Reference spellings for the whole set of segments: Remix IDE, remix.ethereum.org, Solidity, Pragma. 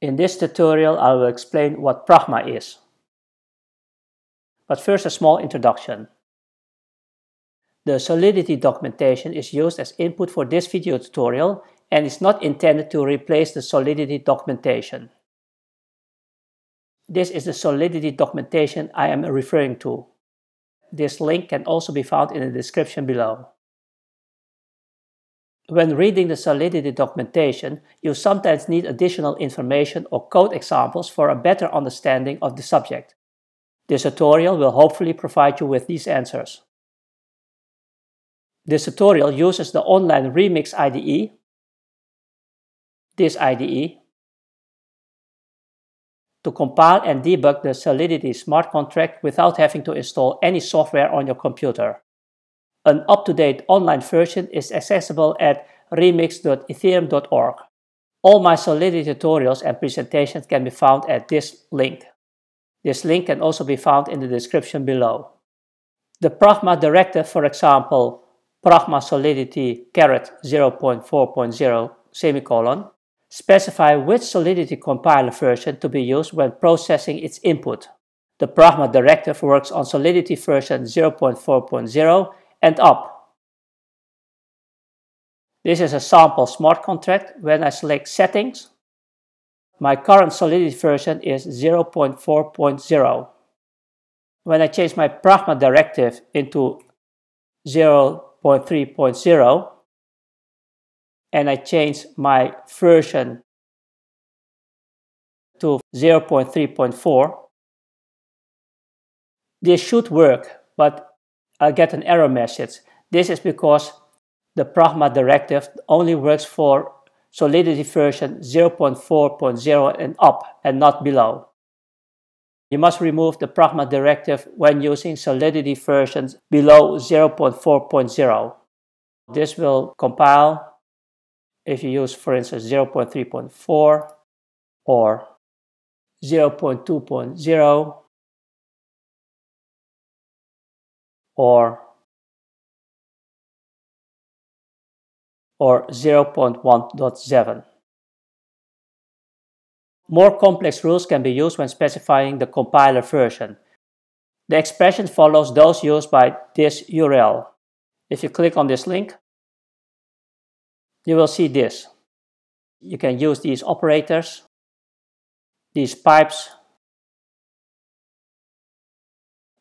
In this tutorial, I will explain what Pragma is. But first, a small introduction. The Solidity documentation is used as input for this video tutorial and is not intended to replace the Solidity documentation. This is the Solidity documentation I am referring to. This link can also be found in the description below. When reading the Solidity documentation, you sometimes need additional information or code examples for a better understanding of the subject. This tutorial will hopefully provide you with these answers. This tutorial uses the online Remix IDE, this IDE, to compile and debug the Solidity smart contract without having to install any software on your computer. An up-to-date online version is accessible at remix.ethereum.org. All my Solidity tutorials and presentations can be found at this link. This link can also be found in the description below. The Pragma directive, for example, Pragma Solidity /0.4.0:, specify which Solidity compiler version to be used when processing its input. The Pragma directive works on Solidity version 0.4.0 and up. This is a sample smart contract. When I select Settings, my current Solidity version is 0.4.0. When I change my Pragma directive into 0.3.0 and I change my version to 0.3.4, this should work, but I'll get an error message. This is because the Pragma directive only works for Solidity version 0.4.0 and up and not below. You must remove the Pragma directive when using Solidity versions below 0.4.0. This will compile if you use, for instance, 0.3.4 or 0.2.0 or 0.1.7. More complex rules can be used when specifying the compiler version. The expression follows those used by this URL. If you click on this link, you will see this. You can use these operators, these pipes,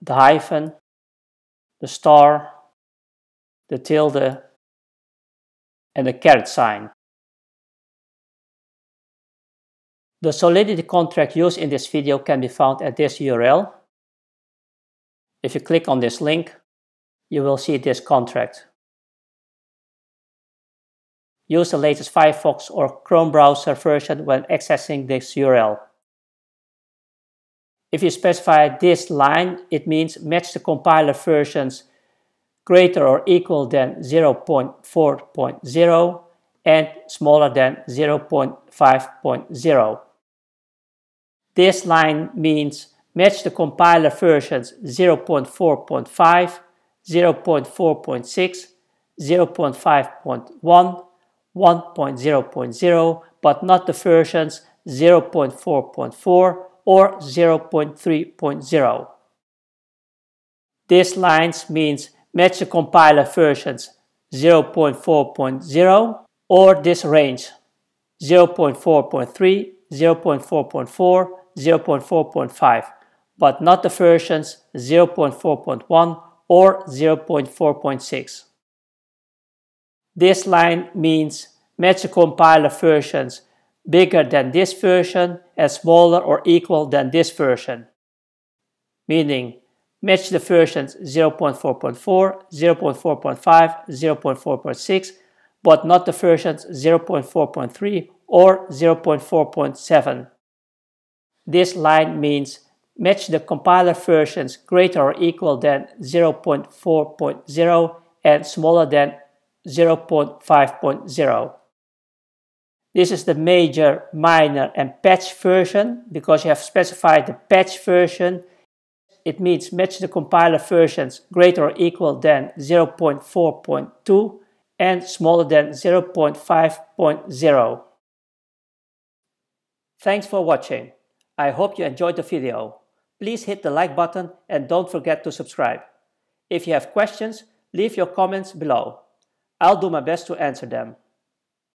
the hyphen, the star, the tilde, and the caret sign. The Solidity contract used in this video can be found at this URL. If you click on this link, you will see this contract. Use the latest Firefox or Chrome browser version when accessing this URL. If you specify this line, it means match the compiler versions greater or equal than 0.4.0 and smaller than 0.5.0. This line means match the compiler versions 0.4.5, 0.4.6, 0.5.1, 1.0.0, but not the versions 0.4.4 or 0.3.0. This line means match the compiler versions 0.4.0 or this range 0.4.3, 0.4.4, 0.4.5, but not the versions 0.4.1 or 0.4.6. This line means match the compiler versions bigger than this version and smaller or equal than this version, meaning match the versions 0.4.4, 0.4.5, 0.4.6, but not the versions 0.4.3 or 0.4.7. This line means match the compiler versions greater or equal than 0.4.0 and smaller than 0.5.0. This is the major, minor, and patch version. Because you have specified the patch version, it means match the compiler versions greater or equal than 0.4.2 and smaller than 0.5.0. Thanks for watching. I hope you enjoyed the video. Please hit the like button and don't forget to subscribe. If you have questions, leave your comments below. I'll do my best to answer them.